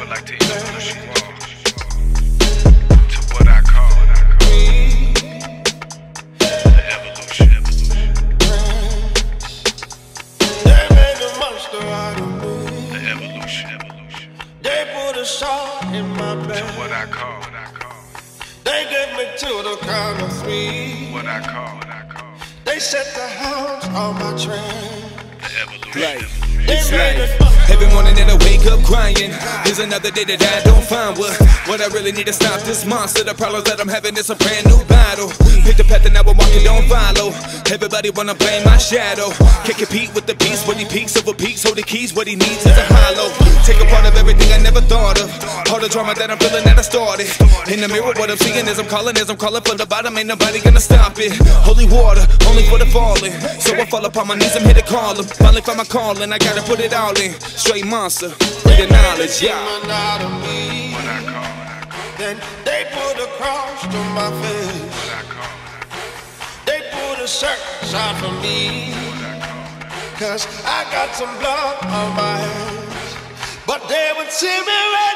would like to introduce you all to what I call the evolution. They made a monster out of me. The evolution. They put a shot in my back. To what I call. They gave me to the count of three. What I call. They set the hounds on my train. The evolution. It's life. Every morning that I wake up crying, there's another day that I don't find what I really need to stop this monster. The problems that I'm having is a brand new battle. Pick the path and now I'm walking, don't follow. Everybody wanna blame my shadow. Can't compete with the beast when he peaks over peaks. Hold the keys, what he needs is a hollow. Take a part of everything I never thought of. All the drama that I'm feeling that I started. In the mirror what I'm seeing is I'm calling for the bottom. Ain't nobody gonna stop it. Holy water, only for the fallen. So I fall upon my knees, I'm here to call him. Finally find my calling, I gotta put it all in. Straight monster, with the knowledge, yeah. What I call. Then they put a cross to my face. What I call. They put a circus out for me. What I call. Cause I got some blood on my hands. But they would see me right.